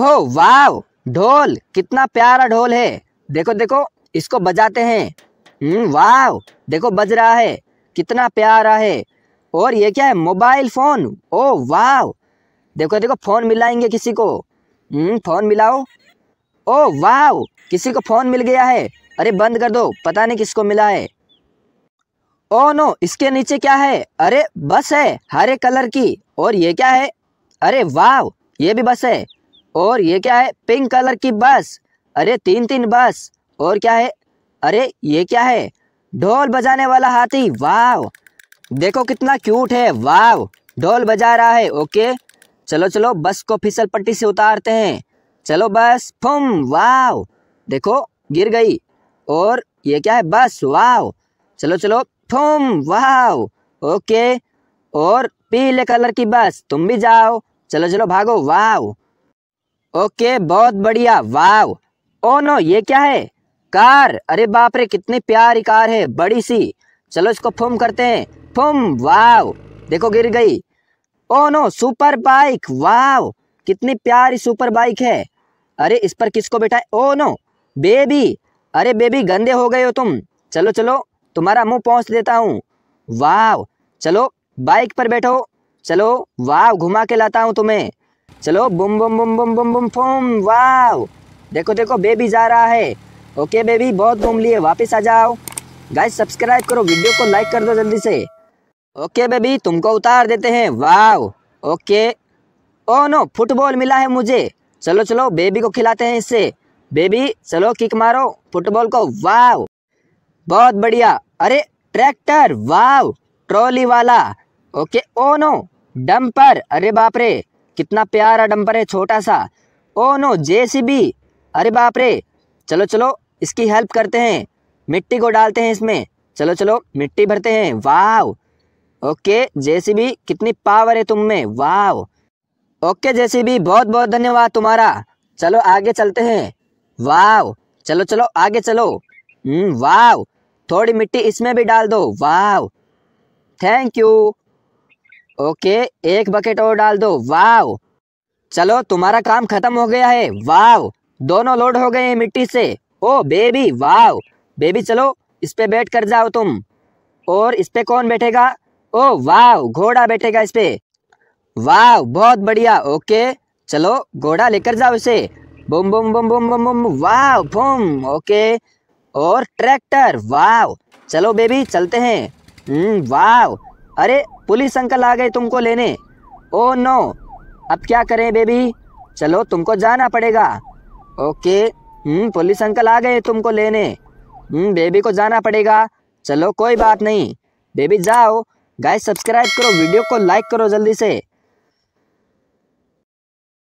ओह वाव, ढोल, कितना प्यारा ढोल है। देखो देखो, इसको बजाते हैं। वाव, देखो बज रहा है, कितना प्यारा है। और ये क्या है? Mobile phone. ओह वाव, देखो देखो, फोन मिलाएंगे किसी को। फोन मिलाओ। ओह वाव, किसी को फोन मिल गया है। अरे बंद कर दो, पता नहीं किसको मिला है। ओह नो, इसके नीचे क्या है? अरे बस है, हरे कलर की। और ये क्या है? अरे वाव, ये भी बस है। और ये क्या है? पिंक कलर की बस। अरे तीन तीन बस। और क्या है? अरे ये क्या है? ढोल बजाने वाला हाथी। वाव, देखो कितना क्यूट है। वाव, ढोल बजा रहा है। ओके, चलो चलो, बस को फिसल पट्टी से उतारते हैं। चलो बस, फुम। वाव, देखो गिर गई। और ये क्या है? बस। वाव, चलो चलो, फुम। वाव, ओके। और पीले कलर की बस, तुम भी जाओ, चलो चलो भागो। वाव, ओके, बहुत बढ़िया। वाव, ओ नो, ये क्या है? कार। अरे बाप रे, कितनी प्यारी कार है, बड़ी सी। चलो इसको फुम करते हैं। फुम। वाव, देखो गिर गई। Oh no, super bike. Wow, कितनी प्यारी सुपर बाइक है। अरे इस पर किसको बैठा है? Oh no, baby. अरे बेबी, गंदे हो गए हो तुम, चलो चलो, तुम्हारा मुंह पोंछ देता हूँ। वाव, चलो बाइक पर बैठो, चलो। वाव, घुमा के लाता हूँ तुम्हें, चलो। बुम बुम बुम बुम बुम बुम फुम। वाव, देखो देखो, बेबी जा रहा है। ओके बेबी, बहुत घूम लिए, वापस आ जाओ। गाइस सब्सक्राइब करो, वीडियो को लाइक कर दो जल्दी से। ओके बेबी, तुमको उतार देते हैं। Wow, okay. Oh no, football मिला है मुझे, चलो चलो, बेबी को खिलाते हैं इससे। बेबी चलो, किक मारो फुटबॉल को। वाव, बहुत बढ़िया। अरे ट्रैक्टर। वाव, ट्रॉली वाला। ओके। Oh no, dumper. अरे बाप रे, कितना प्यारा डंपर है, छोटा सा। Oh no, JCB. अरे बाप रे, चलो चलो, इसकी हेल्प करते हैं, मिट्टी को डालते हैं इसमें, चलो चलो, मिट्टी भरते हैं। वाव, ओके जेसीबी, कितनी पावर है तुम में। वाव, ओके जेसीबी, बहुत बहुत धन्यवाद तुम्हारा। चलो आगे चलते हैं। वाव, चलो चलो, आगे चलो। वाव, थोड़ी मिट्टी इसमें भी डाल दो। Wow, thank you. ओके, एक बकेट और डाल दो। वाव, चलो, तुम्हारा काम खत्म हो गया है। वाव, दोनों लोड हो गए हैं मिट्टी से। ओ बेबी, वाव बेबी, चलो इस पे बैठ कर जाओ तुम। और इस पे कौन बैठेगा? ओ वाव, घोड़ा बैठेगा इस पे। वाव, बहुत बढ़िया। ओके, चलो घोड़ा लेकर जाओ इसे। बुम बुम बुम बुम बुम बुम। वाव, बुम। ओके। और ट्रैक्टर। वाव, चलो बेबी, चलते हैं। वाव, अरे पुलिस अंकल आ गए तुमको लेने। ओ नो, अब क्या करें बेबी? चलो, तुमको जाना पड़ेगा। ओके। पुलिस अंकल आ गए तुमको लेने। बेबी को जाना पड़ेगा। चलो कोई बात नहीं, बेबी जाओ। गाइस सब्सक्राइब करो, वीडियो को लाइक करो जल्दी से।